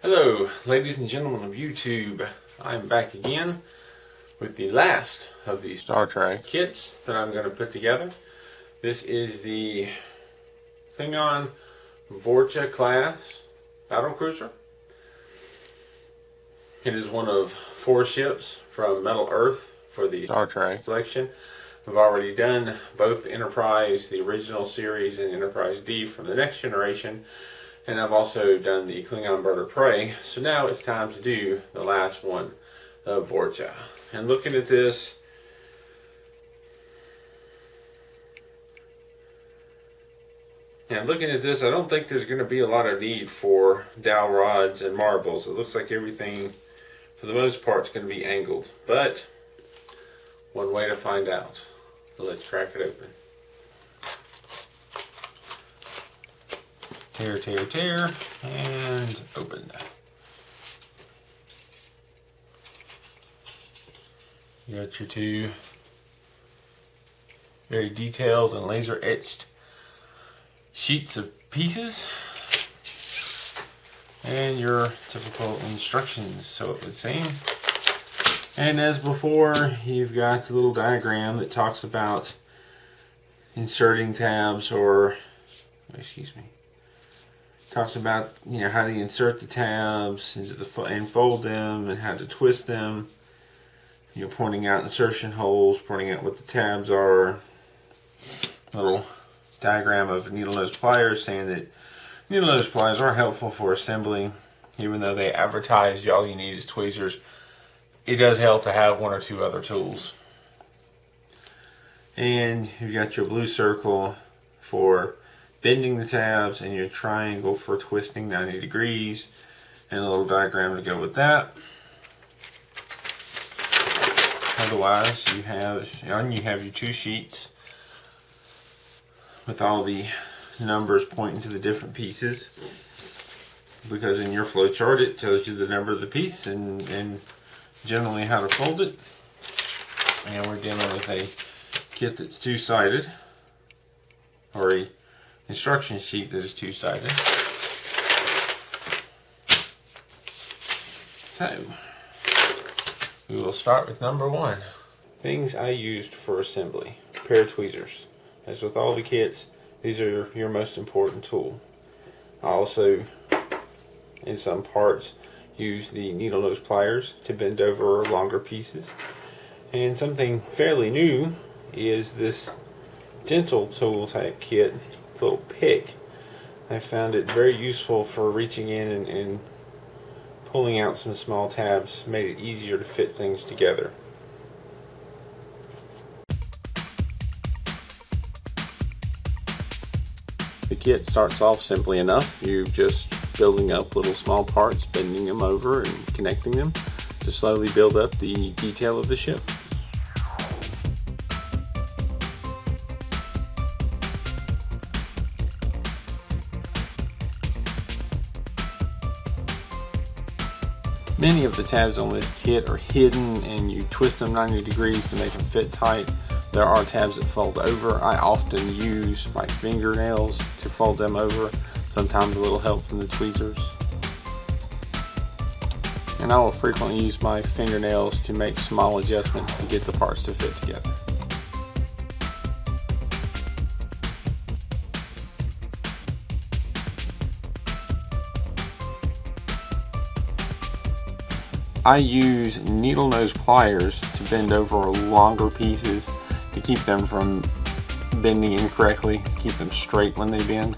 Hello, ladies and gentlemen of YouTube. I'm back again with the last of these Star Trek kits that I'm going to put together. This is the Klingon Vor'cha class battlecruiser. It is one of 4 ships from Metal Earth for the Star Trek collection. I've already done both Enterprise, the original series, and Enterprise D from the Next Generation. And I've also done the Klingon Bird of Prey, so now it's time to do the last one of Vor'cha. And looking at this, I don't think there's going to be a lot of need for dowel rods and marbles. It looks like everything, for the most part, is going to be angled. But one way to find out. Let's crack it open. Tear, and open. You got your 2 very detailed and laser etched sheets of pieces, and your typical instructions, so it would seem. And as before, you've got a little diagram that talks about inserting tabs, or talks about, you know, how to insert the tabs into the and fold them, and how to twist them. You know, pointing out insertion holes, pointing out what the tabs are. Little diagram of needle nose pliers, saying that needle nose pliers are helpful for assembling, even though they advertise all you need is tweezers. It does help to have 1 or 2 other tools. And you've got your blue circle for bending the tabs, and your triangle for twisting 90 degrees, and a little diagram to go with that. Otherwise, you have your 2 sheets with all the numbers pointing to the different pieces, because in your flow chart it tells you the number of the piece and generally how to fold it. And we're dealing with a kit that's two-sided, or a instruction sheet that is two-sided. So, we will start with number 1. Things I used for assembly. A pair of tweezers. As with all the kits, these are your most important tool. I also, in some parts, use the needle nose pliers to bend over longer pieces. And something fairly new is this dental tool type kit. Little pick. I found it very useful for reaching in and pulling out some small tabs. Made it easier to fit things together. The kit starts off simply enough. You're just building up little small parts, bending them over and connecting them to slowly build up the detail of the ship. Many of the tabs on this kit are hidden, and you twist them 90 degrees to make them fit tight. There are tabs that fold over. I often use my fingernails to fold them over, sometimes a little help from the tweezers. And I will frequently use my fingernails to make small adjustments to get the parts to fit together. I use needle nose pliers to bend over longer pieces to keep them from bending incorrectly, to keep them straight when they bend.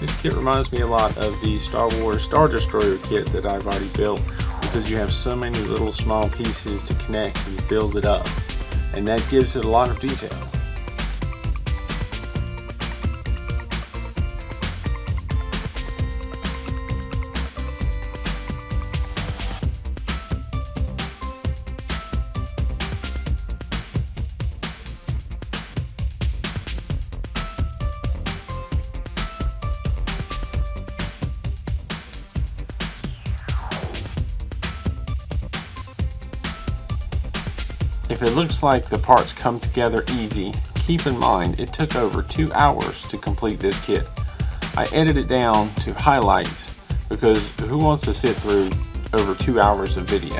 This kit reminds me a lot of the Star Wars Star Destroyer kit that I've already built, because you have so many little small pieces to connect and build it up, and that gives it a lot of detail. If it looks like the parts come together easy, keep in mind it took over 2 hours to complete this kit. I edited it down to highlights because who wants to sit through over 2 hours of video?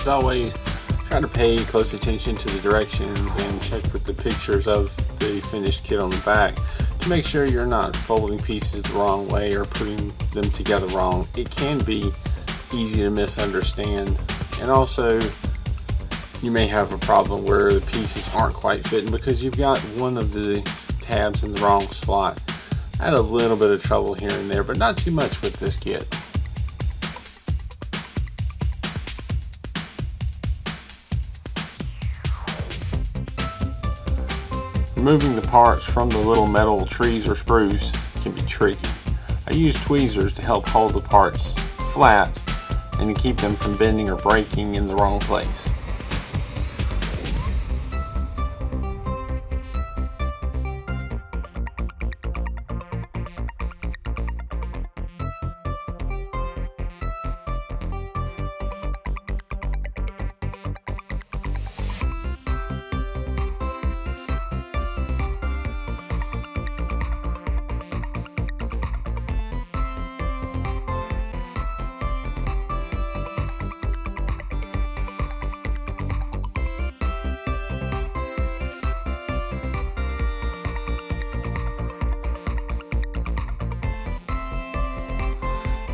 As always, try to pay close attention to the directions and check with the pictures of the finished kit on the back to make sure you're not folding pieces the wrong way or putting them together wrong. It can be easy to misunderstand, and also you may have a problem where the pieces aren't quite fitting because you've got one of the tabs in the wrong slot. I had a little bit of trouble here and there, but not too much with this kit. Removing the parts from the little metal trees or spruce can be tricky. I use tweezers to help hold the parts flat and to keep them from bending or breaking in the wrong place.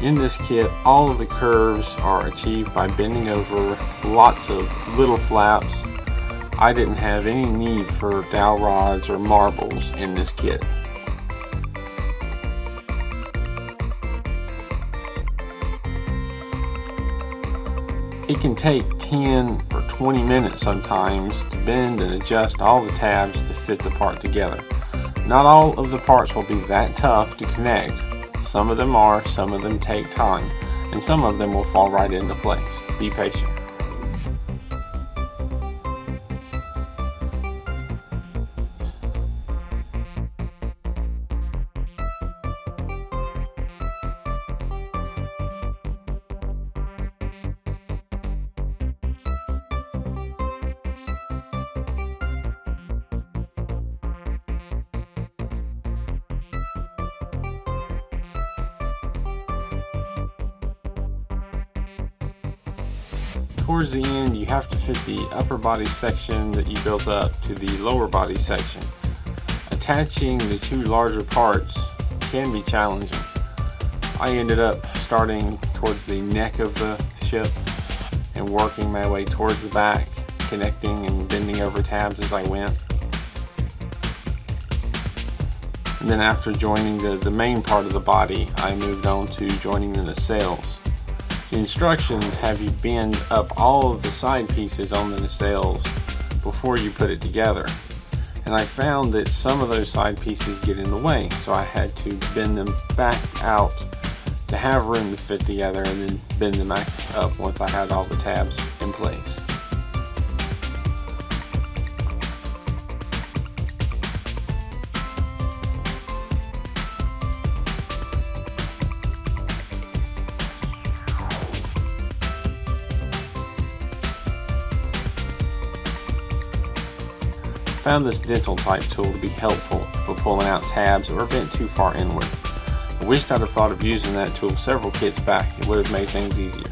In this kit, all of the curves are achieved by bending over lots of little flaps. I didn't have any need for dowel rods or marbles in this kit. It can take 10 or 20 minutes sometimes to bend and adjust all the tabs to fit the part together. Not all of the parts will be that tough to connect. Some of them are, some of them take time, and some of them will fall right into place. Be patient. Towards the end, you have to fit the upper body section that you built up to the lower body section. Attaching the two larger parts can be challenging. I ended up starting towards the neck of the ship and working my way towards the back, connecting and bending over tabs as I went. And then after joining the main part of the body, I moved on to joining the nacelles. The instructions have you bend up all of the side pieces on the nacelles before you put it together, and I found that some of those side pieces get in the way, so I had to bend them back out to have room to fit together and then bend them back up once I had all the tabs in place. I found this dental type tool to be helpful for pulling out tabs that were bent too far inward. I wished I'd have thought of using that tool several kits back. It would have made things easier.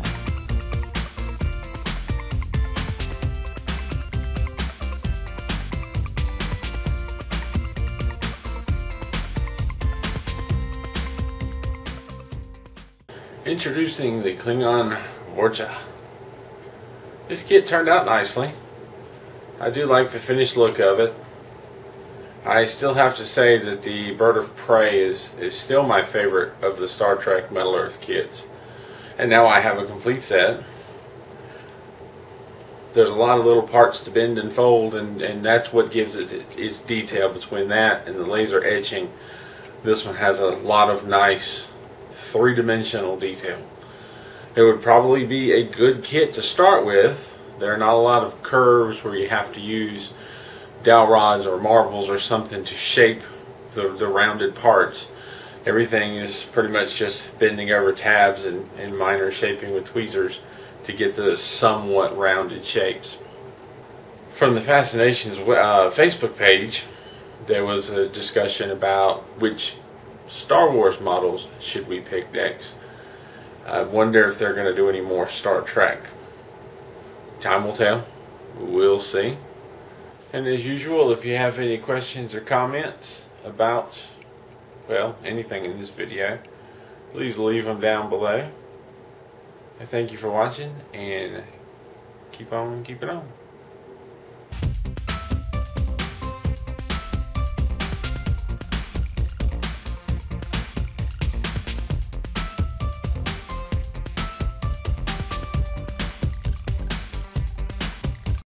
Introducing the Klingon Vor'cha. This kit turned out nicely. I do like the finished look of it. I still have to say that the Bird of Prey is still my favorite of the Star Trek Metal Earth kits. And now I have a complete set. There's a lot of little parts to bend and fold, and that's what gives it its detail. Between that and the laser etching, this one has a lot of nice three-dimensional detail. It would probably be a good kit to start with. There are not a lot of curves where you have to use dowel rods or marbles or something to shape the rounded parts. Everything is pretty much just bending over tabs and minor shaping with tweezers to get those somewhat rounded shapes. From the Fascinations Facebook page, there was a discussion about which Star Wars models should we pick next. I wonder if they're going to do any more Star Trek. Time will tell. We'll see. And as usual, if you have any questions or comments about, well, anything in this video, please leave them down below. I thank you for watching, and keep on keeping on.